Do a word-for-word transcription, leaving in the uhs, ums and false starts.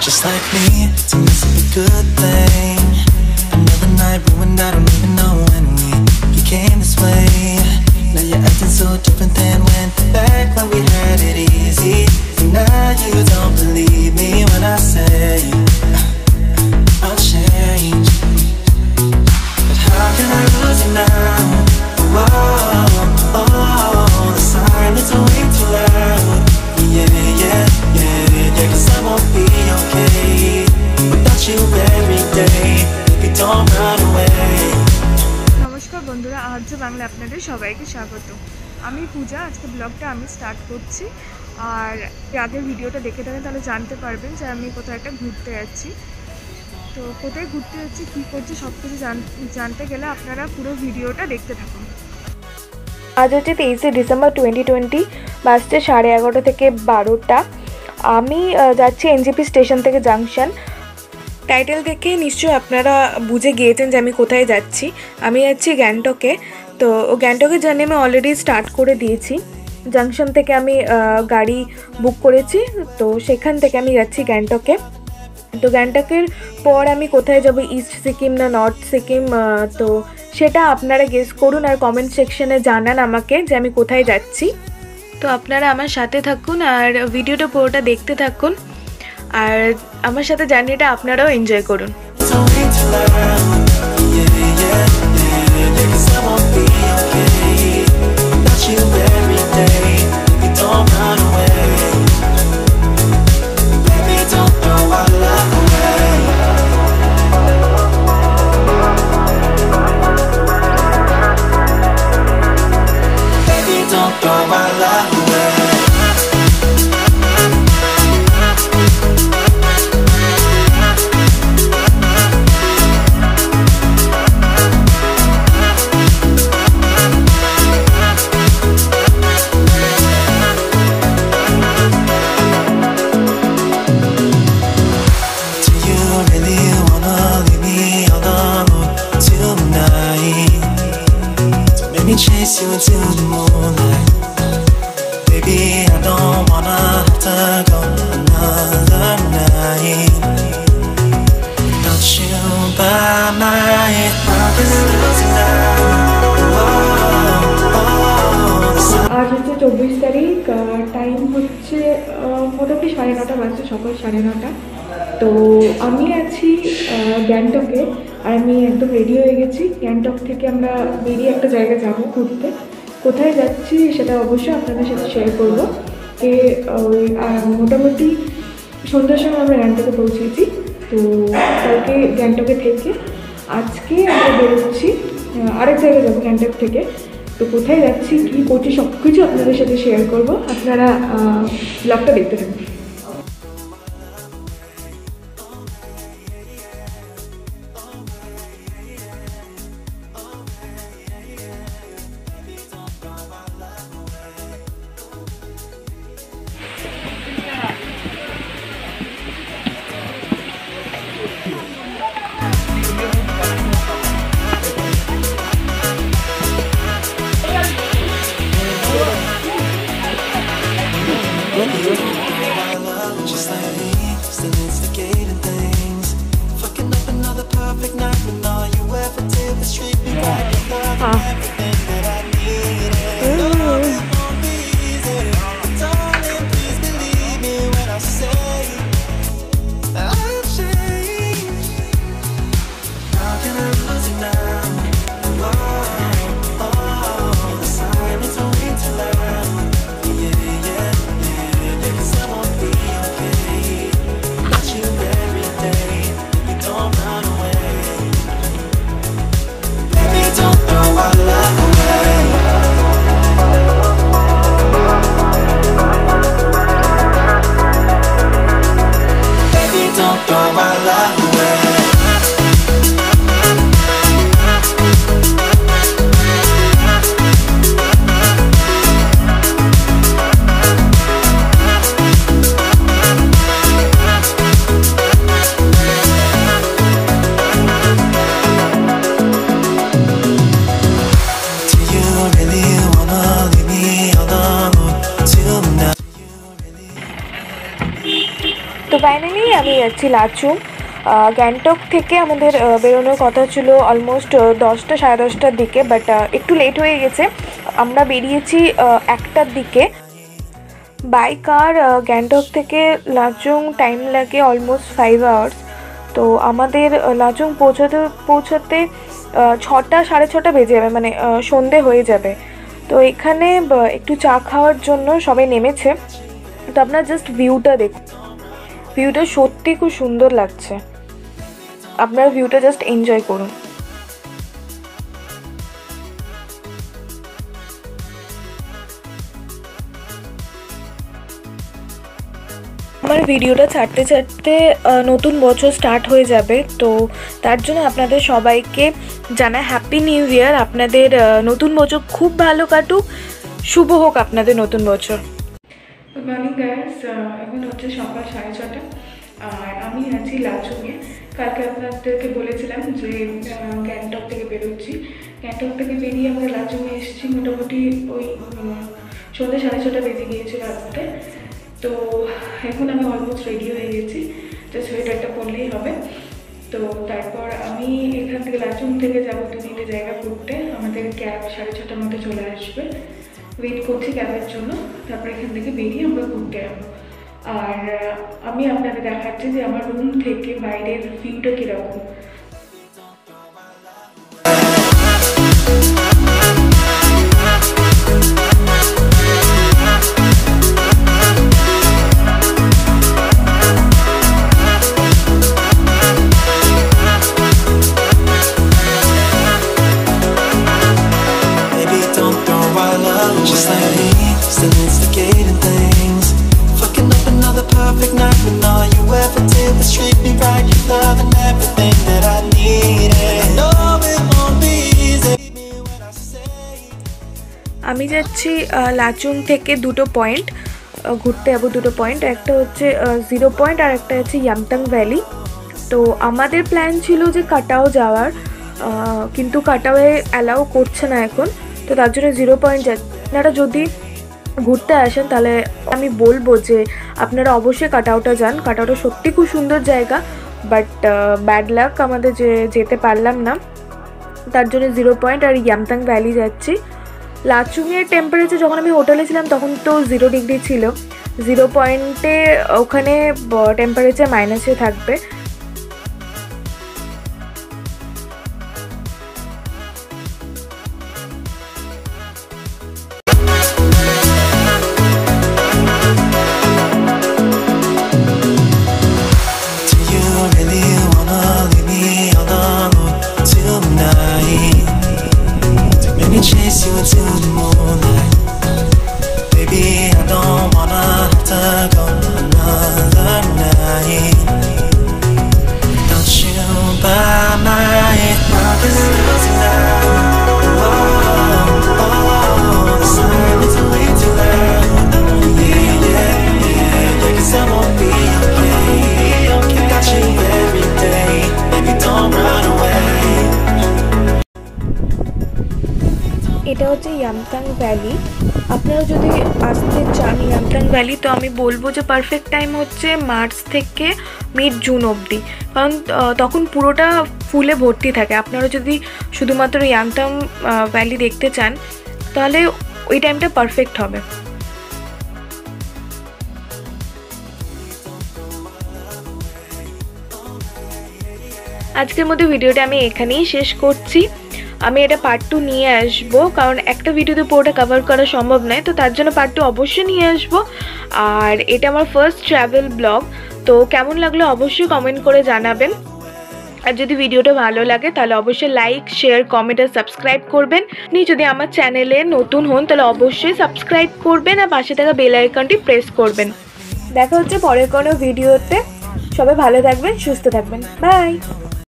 Just like me, it's a miss of a good thing. Another night ruined, I don't even know when we you came this way. Now you're acting so different than when back when we had it easy. And now you don't believe me when I say I'll change. But how can I lose you now? Oh, oh, oh, the sign is way too loud. Yeah, yeah, yeah, yeah, cause I won't be okay without you every day. Baby, don't run away. নমস্কার বন্ধুরা, আহার্য বাংলা আপনাদের সবাইকে স্বাগত। আমি পূজা, আজকে ব্লগটা আমি স্টার্ট করছি। আর আগের ভিডিওটা দেখে থাকেন তাহলে জানতে পারবেন যে আমি কোথাও একটা ঘুরতে যাচ্ছি। তো কোথায় ঘুরতে যাচ্ছি, কী করছি, সব কিছু জানতে গেলে আপনারা পুরো ভিডিওটা দেখতে থাকুন। আজ হচ্ছে তেইশে ডিসেম্বর টোয়েন্টি টোয়েন্টি বাসটা সাড়ে এগারোটা থেকে বারোটা। আমি যাচ্ছি এনজেপি স্টেশন থেকে জাংশন। টাইটেল দেখে নিশ্চয়ই আপনারা বুঝে গিয়েছেন যে আমি কোথায় যাচ্ছি। আমি যাচ্ছি গ্যাংটকে। তো গ্যাংটকের জার্নি আমি অলরেডি স্টার্ট করে দিয়েছি। জাংশন থেকে আমি গাড়ি বুক করেছি, তো সেখান থেকে আমি যাচ্ছি গ্যাংটকে। তো গ্যাংটকের পর আমি কোথায় যাব, ইস্ট সিকিম না নর্থ সিকিম, তো সেটা আপনারা গেস করুন আর কমেন্ট সেকশানে জানান আমাকে যে আমি কোথায় যাচ্ছি। তো আপনারা আমার সাথে থাকুন আর ভিডিওটা পুরোটা দেখতে থাকুন আর আমার সাথে জার্নিটা আপনারাও এনজয় করুন। Chase you into the moonlight, baby. I don't wanna have to go another night. Not you by my side. आज हচ্ছে চব্বিশ তারিখ, টাইম হচ্ছে মোটামুটি সাড়ে নটা বাজছে, সকাল সাড়ে নটা। তো আমি আছি গ্যাংটকে আর আমি একদম রেডি হয়ে গেছি। গ্যাংটক থেকে আমরা বেরিয়ে একটা জায়গায় যাব ঘুরতে। কোথায় যাচ্ছি সেটা অবশ্যই আপনাদের সাথে শেয়ার করবো। যে মোটামুটি সন্ধ্যার সময় আমরা গ্যাংটকে পৌঁছেছি। তো কালকে গ্যাংটকে থেকে আজকে আমরা বেরোচ্ছি, আরেক জায়গায় যাবো গ্যাংটক থেকে। তো কোথায় যাচ্ছি, কী করছি, সব কিছু আপনাদের সাথে শেয়ার করবো। আপনারা ব্লগটা দেখতে থাকুন। फाइनली आमी যাচ্ছি লাচুং। গ্যাংটক থেকে আমাদের বেরোনোর কথা ছিল অলমোস্ট দশটা সাড়ে দশটার দিকে, বাট একটু লেট হয়ে গেছে। আমরা বেরিয়েছি একটার দিকে। বাই কার গ্যাংটক থেকে লাচুং টাইম লাগে অলমোস্ট ফাইভ আওয়ার্স। তো আমাদের লাচুং পৌঁছাতে পৌঁছাতে ছটা সাড়ে ছটা বেজে যাবে, মানে সন্ধে হয়ে যাবে। তো এখানে একটু চা খাওয়ার জন্য সবাই নেমেছে। তো আপনারা জাস্ট ভিউটা দেখুন, ভিউটা সত্যি খুব সুন্দর লাগছে। আপনারা ভিউটা জাস্ট এনজয় করুন। আমার ভিডিওটা ছাড়তে ছাড়তে নতুন বছর স্টার্ট হয়ে যাবে, তো তার জন্য আপনাদের সবাইকে জানাই হ্যাপি নিউ ইয়ার। আপনাদের নতুন বছর খুব ভালো কাটুক, শুভ হোক আপনাদের নতুন বছর। গুড মর্নিং গাইস, এখন হচ্ছে সকাল সাড়ে ছটা আর আমি আছি লাচুংয়ে। কালকে আপনাদেরকে বলেছিলাম যে গ্যাংটক থেকে বেরোচ্ছি। গ্যাংটক থেকে বেরিয়ে আমরা লাচুংয়ে এসেছি মোটামুটি ওই সন্ধ্যে সাড়ে ছটা বেজে গিয়েছিল রাত্রে। তো এখন আমি অলমোস্ট রেডি হয়ে গেছি, তো সোয়েটারটা পরলেই হবে। তো তারপর আমি এখান থেকে লাচুং থেকে যাবো দু তিনটে জায়গা ঘুরতে। আমাদের ক্যাব সাড়ে ছটার মধ্যে চলে আসবে, ওয়েট করছি ক্যাবের জন্য। তারপর এখান থেকে বেরিয়ে আমরা ঘুরতে যাবো। আর আমি আপনাদের দেখাচ্ছি যে আমার রুম থেকে বাইরের ভিউটা কীরকম। আমি যাচ্ছি লাচুং থেকে দুটো পয়েন্ট ঘুরতে যাবো, দুটো পয়েন্ট। একটা হচ্ছে জিরো পয়েন্ট আর একটা হচ্ছে ইয়ামথাং ভ্যালি। তো আমাদের প্ল্যান ছিল যে কাটাও যাওয়ার, কিন্তু কাটাওয়ে অ্যালাউ করছে না এখন, তো তার জন্য জিরো পয়েন্ট যাচ্ছে। আপনারা যদি ঘুরতে আসেন তাহলে আমি বলবো যে আপনারা অবশ্যই কাটাওটা যান। কাটাওটা সত্যি খুব সুন্দর জায়গা, বাট ব্যাড লাক আমাদের যে যেতে পারলাম না, তার জন্য জিরো পয়েন্ট আর ইয়ামথাং ভ্যালি যাচ্ছি। লাচুংয়ের টেম্পারেচার যখন আমি হোটেলে ছিলাম তখন তো জিরো ডিগ্রি ছিল। জিরো পয়েন্টে ওখানে টেম্পারেচার মাইনাসে থাকবে। এটা হচ্ছে ইয়ামথাং ভ্যালি। আপনারা যদি আসতে চান ইয়ামথাং ভ্যালি, তো আমি বলবো যে পারফেক্ট টাইম হচ্ছে মার্চ থেকে মিড জুন অবধি, কারণ তখন পুরোটা ফুলে ভর্তি থাকে। আপনারা যদি শুধুমাত্র ইয়ামথাং ভ্যালি দেখতে চান তাহলে ওই টাইমটা পারফেক্ট হবে। আজকের মতো ভিডিওটা আমি এখানেই শেষ করছি। আমি এটা পার্ট টু নিয়ে আসবো, কারণ একটা ভিডিওতে পুরোটা কভার করা সম্ভব নয়, তো তার জন্য পার্ট টু অবশ্যই নিয়ে আসবো। আর এটা আমার ফার্স্ট ট্রাভেল ব্লগ, তো কেমন লাগলো অবশ্যই কমেন্ট করে জানাবেন। আর যদি ভিডিওটা ভালো লাগে তাহলে অবশ্যই লাইক, শেয়ার, কমেন্ট আর সাবস্ক্রাইব করবেন। আপনি যদি আমার চ্যানেলে নতুন হন তাহলে অবশ্যই সাবস্ক্রাইব করবেন আর পাশে থাকা বেল আইকনটি প্রেস করবেন। দেখা হচ্ছে পরের কোনো ভিডিওতে। সবাই ভালো থাকবেন, সুস্থ থাকবেন, বাই।